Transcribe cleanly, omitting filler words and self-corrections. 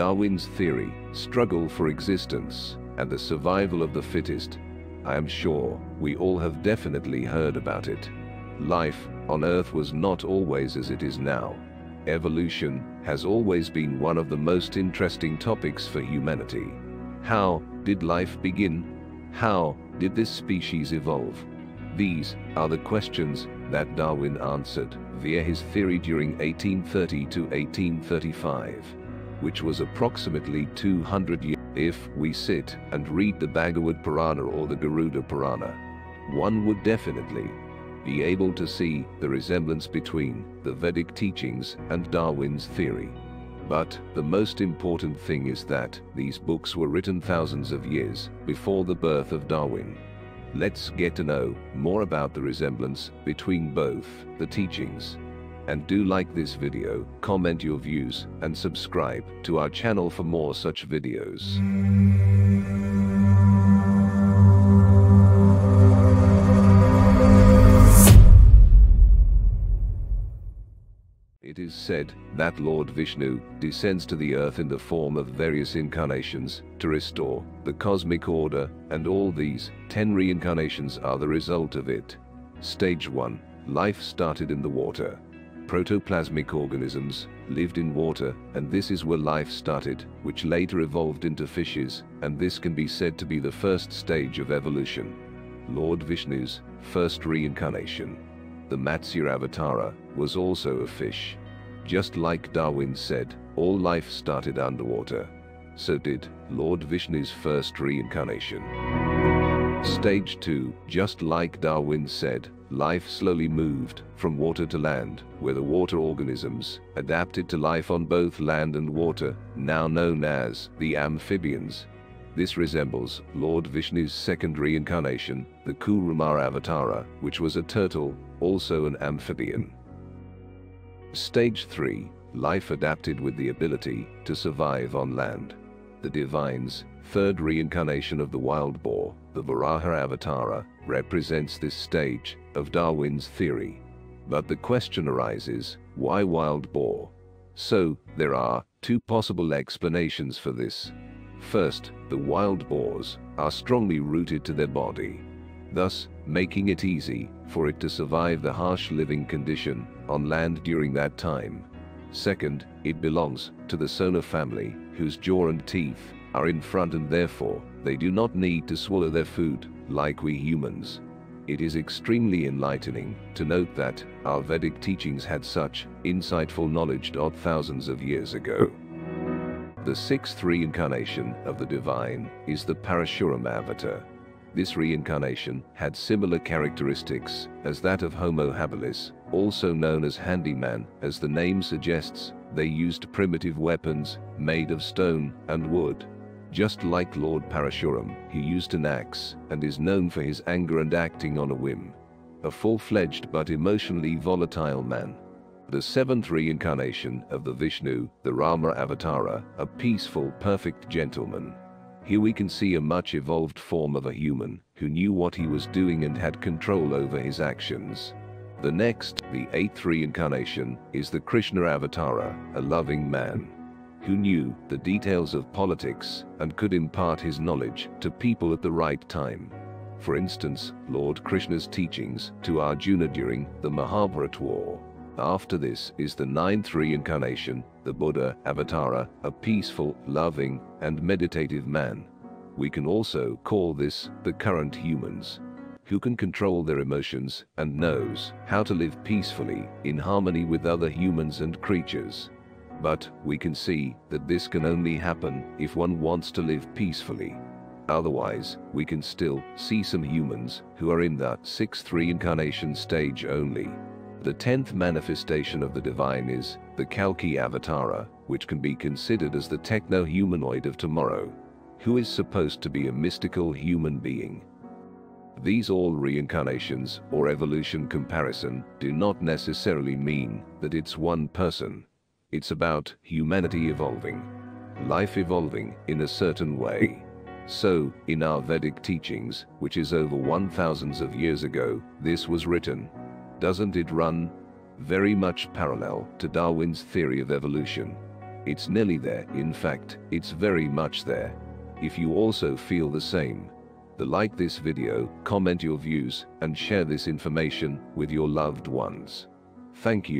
Darwin's theory, struggle for existence, and the survival of the fittest. I am sure we all have definitely heard about it. Life on Earth was not always as it is now. Evolution has always been one of the most interesting topics for humanity. How did life begin? How did this species evolve? These are the questions that Darwin answered via his theory during 1830 to 1835, which was approximately 200 years. If we sit and read the Bhagavad Purana or the Garuda Purana, one would definitely be able to see the resemblance between the Vedic teachings and Darwin's theory. But the most important thing is that these books were written thousands of years before the birth of Darwin. Let's get to know more about the resemblance between both the teachings. And do like this video, comment your views, and subscribe to our channel for more such videos. It is said that Lord Vishnu descends to the earth in the form of various incarnations to restore the cosmic order, and all these 10 reincarnations are the result of it. Stage 1. Life started in the water. Protoplasmic organisms lived in water, and this is where life started, which later evolved into fishes, and this can be said to be the first stage of evolution. Lord Vishnu's first reincarnation, the Matsya Avatara, was also a fish. Just like Darwin said, all life started underwater. So did Lord Vishnu's first reincarnation. Stage 2, just like Darwin said, life slowly moved from water to land, where the water organisms adapted to life on both land and water, now known as the amphibians. This resembles Lord Vishnu's second reincarnation, the Kurma Avatara, which was a turtle, also an amphibian. Stage 3. Life adapted with the ability to survive on land. The divine's third reincarnation of the wild boar, the Varaha Avatara, represents this stage of Darwin's theory. But the question arises, why wild boar? So, there are two possible explanations for this. First, the wild boars are strongly rooted to their body, thus making it easy for it to survive the harsh living condition on land during that time. Second, it belongs to the Sona family, whose jaw and teeth are in front, and therefore they do not need to swallow their food like we humans. It is extremely enlightening to note that our Vedic teachings had such insightful knowledge thousands of years ago. The sixth reincarnation of the divine is the Parashuram avatar. This reincarnation had similar characteristics as that of Homo habilis, also known as handyman. As the name suggests, they used primitive weapons made of stone and wood. Just like Lord Parashuram, he used an axe and is known for his anger and acting on a whim. A full-fledged but emotionally volatile man. The seventh reincarnation of the Vishnu, the Rama Avatara, a peaceful, perfect gentleman. Here we can see a much evolved form of a human who knew what he was doing and had control over his actions. The eighth reincarnation, is the Krishna Avatara, a loving man who knew the details of politics and could impart his knowledge to people at the right time. For instance, Lord Krishna's teachings to Arjuna during the Mahabharata war. After this is the ninth reincarnation, the Buddha Avatara, a peaceful, loving, and meditative man. We can also call this the current humans, who can control their emotions and knows how to live peacefully in harmony with other humans and creatures. But we can see that this can only happen if one wants to live peacefully. Otherwise, we can still see some humans who are in that sixth reincarnation stage only. The 10th manifestation of the divine is the Kalki Avatara, which can be considered as the techno-humanoid of tomorrow, who is supposed to be a mystical human being. These all reincarnations or evolution comparison do not necessarily mean that it's one person. It's about humanity evolving, life evolving in a certain way. So, in our Vedic teachings, which is over 1000s of years ago, this was written. Doesn't it run very much parallel to Darwin's theory of evolution? It's nearly there, in fact, it's very much there. If you also feel the same, then like this video, comment your views, and share this information with your loved ones. Thank you.